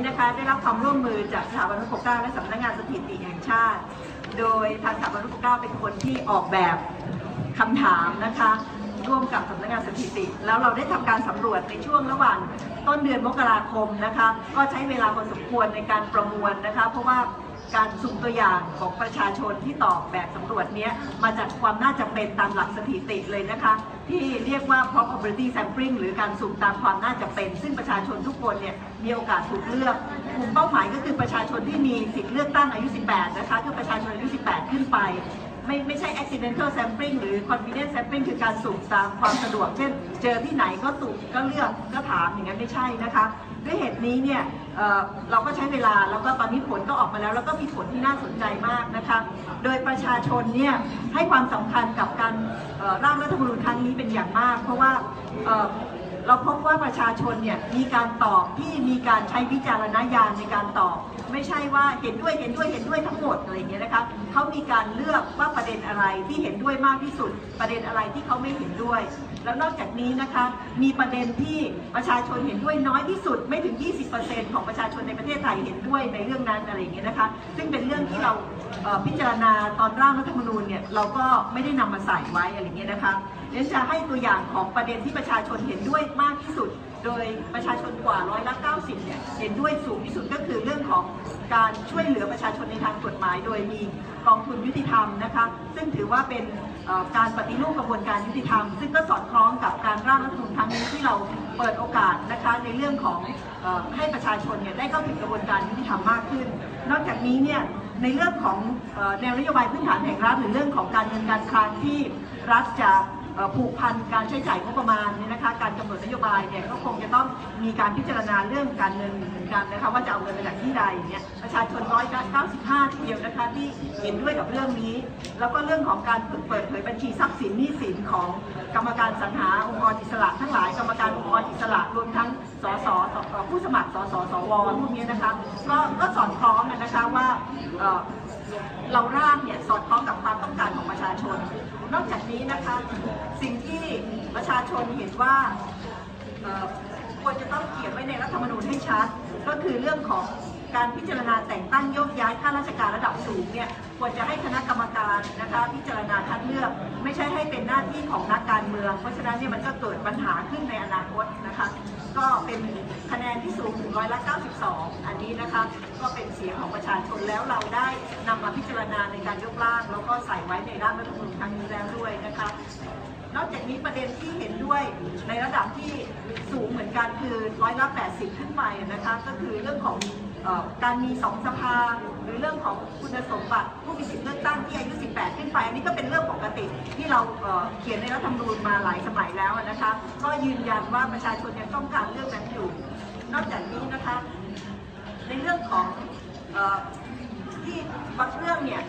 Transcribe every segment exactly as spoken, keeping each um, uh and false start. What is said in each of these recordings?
นี้นะคะได้รับความร่วมมือจากสถาบันพระปกเกล้าและสำนักงานสถิติแห่งชาติโดยทางสถาบันพระปกเกล้าเป็นคนที่ออกแบบคำถามนะคะร่วมกับสำนักงานสถิติแล้วเราได้ทำการสำรวจในช่วงระหว่างต้นเดือนมกราคมนะคะก็ใช้เวลาพอสมควรในการประมวลนะคะเพราะว่าการสุ่มตัวอย่างของประชาชนที่ตอบแบบสำรวจนี้มาจากความน่าจะเป็นตามหลักสถิติเลยนะคะที่เรียกว่า probability sampling หรือการสุ่มตามความน่าจะเป็นซึ่งประชาชนทุกคนเนี่ยมีโอกาสถูกเลือกกลุ่มเป้าหมายก็คือประชาชนที่มีสิทธิเลือกตั้งอายุสิบแปดนะคะคือประชาชนอายุสิบแปดขึ้นไปไม่ไม่ใช่ accidental sampling หรือ confidence sampling คือการสุ่มตามความสะดวกเช่นเจอที่ไหนก็สุ่มก็เลือกก็ถามอย่างนั้นไม่ใช่นะคะด้วยเหตุนี้เนี่ยเราก็ใช้เวลาแล้วก็ตอนนี้ผลก็ออกมาแล้วแล้วก็มีผลที่น่าสนใจมากนะคะโดยประชาชนเนี่ยให้ความสำคัญกับการร่างรัฐธรรมนูญครั้งนี้เป็นอย่างมากเพราะว่าเราพบว่าประชาชนเนี่ยมีการตอบที่มีการใช้วิจารณญาณในการตอบไม่ใช่ว่าเห็นด้วยเห็นด้วยเห็นด้วยทั้งหมดอะไรอย่างเงี้ยนะคะเขามีการเลือกว่าประเด็นอะไรที่เห็นด้วยมากที่สุดประเด็นอะไรที่เขาไม่เห็นด้วยแล้วนอกจากนี้นะคะมีประเด็นที่ประชาชนเห็นด้วยน้อยที่สุดไม่ถึง ยี่สิบเปอร์เซ็นต์ ของประชาชนในประเทศไทยเห็นด้วยในเรื่องนั้นอะไรอย่างเงี้ยนะคะซึ่งเป็นเรื่องที่เราพิจารณาตอนร่างรัฐธรรมนูญเนี่ยเราก็ไม่ได้นำมาใส่ไว้อะไรอย่างเงี้ยนะคะเดี๋ยวจะให้ตัวอย่างของประเด็นที่ประชาชนเห็นด้วยมากที่สุดโดยประชาชนกว่าร้อยละเก้าสิบเนี่ยเห็นด้วยสูงที่สุดก็คือเรื่องของการช่วยเหลือประชาชนในทางกฎหมายโดยมีกองทุนยุติธรรมนะคะซึ่งถือว่าเป็นการปฏิรูปกระบวนการยุติธรรมซึ่งก็สอดคล้องกับการร่างรัฐธรรมนูญครั้งนี้ที่เราเปิดโอกาสนะคะในเรื่องของให้ประชาชนเนี่ยได้เข้าถึงกระบวนการยุติธรรมมากขึ้นนอกจากนี้เนี่ยในเรื่องของแนวนโยบายพื้นฐานแห่งรัฐหรือเรื่องของการเงินการคลังที่รัฐจะผูกพันการใช้จ่ายงบประมาณเนี่ยนะคะการกำหนดนโยบายเนี่ยก็คงจะต้องมีการพิจารณาเรื่องการเงินเหมือนกันนะคะว่าจะเอาเงินมาจากที่ใดเนี่ยประชาชนร้อยละเก้าสิบห้าทีเดียวนะคะที่เห็นด้วยกับเรื่องนี้แล้วก็เรื่องของการเปิดเผยบัญชีทรัพย์สินหนี้สินของกรรมการสรรหาองค์กรอิสระทั้งหลายกรรมการองค์กรอิสระรวมทั้งสสผู้สมัครสสสวพวกนี้นะคะก็ก็สอดคล้องกันนะคะว่าเราร่างเนี่ยสอดคล้องกับความต้องการของประชาชนนอกจากนี้นะคะสิ่งที่ประชาชนเห็นว่าควรจะต้องเขียนไว้ในรัฐธรรมนูญให้ชัดก็คือเรื่องของการพิจารณาแต่งตั้งโยกย้ายข้าราชการระดับสูงเนี่ยควรจะให้คณะกรรมการนะคะพิจารณาคัดเลือกไม่ใช่ให้เป็นหน้าที่ของนักการเมืองเพราะฉะนั้นเนี่ยมันจะเกิดปัญหาขึ้นในอนาคตนะคะก็เป็นคะแนนที่สูงถึงร้อยละเก้าสิบสองอันนี้นะคะก็เป็นเสียงของประชาชนแล้วเราได้นำมาพิจารณาในการยกร่างแล้วก็ใส่ไว้ในร่างรัฐธรรมนูญครั้งนี้แล้วด้วยนะคะนอกจากนี้ประเด็นที่เห็นด้วยในระดับที่สูงเหมือนกันคือร้อยละแปดสิบขึ้นไปนะคะก็คือเรื่องของการมีสองสภาหรือเรื่องของคุณสมบัติผู้มีสิทธิเลือกตั้งที่อายุสิบแปดขึ้นไปอันนี้ก็เป็นเรื่องปกติที่เราเขียนในรัฐธรรมนูญมาหลายสมัยแล้วนะคะก็ยืนยันว่าประชาชนยังต้องการเรื่องนั้นอยู่นอกจากนี้นะคะในเรื่องของที่บางเรื่องเนี่ย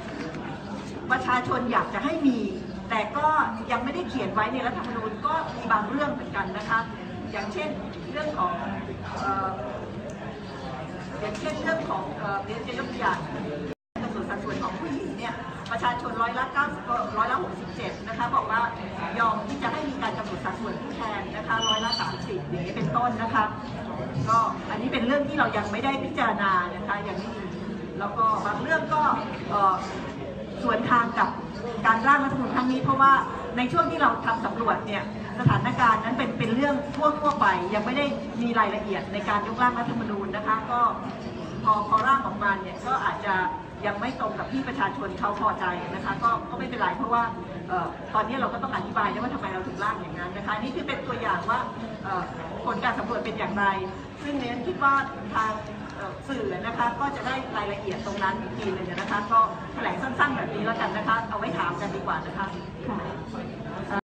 ประชาชนอยากจะให้มีแต่ก็ยังไม่ได้เขียนไว้ในรัฐธรรมนูญก็มีบางเรื่องเหมือนกันนะคะอย่างเช่นเรื่องของอย่างเช่นเรื่องของเดี๋ยวจะยกตัวอย่างกระทรวงสัดส่วนของผู้หญิงเนี่ยประชาชนร้อยละเก้าร้อยละหกสิบเจ็ดนะคะบอกว่ายอมที่จะให้มีการกำหนดสัดส่วนผู้แทนนะคะร้อยละสามสิบอย่างนี้เป็นต้นนะคะก็อันนี้เป็นเรื่องที่เรายังไม่ได้พิจารณานะคะอย่างนี้แล้วก็บางเรื่องก็ส่วนทางกับการร่างรัฐธรรมนูญครั้งนี้เพราะว่าในช่วงที่เราทำสำรวจเนี่ยสถานการณ์นั้นเป็นเป็นเรื่องทั่วทั่วไปยังไม่ได้มีรายละเอียดในการยกร่างรัฐธรรมนูญนะคะก็พอพอร่างออกมาเนี่ยก็อาจจะยังไม่ตรงกับที่ประชาชนเขาพอใจนะคะก็ก็ไม่เป็นไรเพราะว่าตอนนี้เราก็ต้องอธิบายว่าทำไมเราถึงร่างอย่างนั้นนะคะนี่คือเป็นตัวอย่างว่าผลการสำรวจเป็นอย่างไรซึ่งเน้นคิดว่าทางสื่อนะคะก็จะได้รายละเอียดตรงนั้นอีกทีเลยนะคะก็แถลงสั้นๆแบบนี้แล้วกันนะคะเอาไว้ถามกันดีกว่านะคะ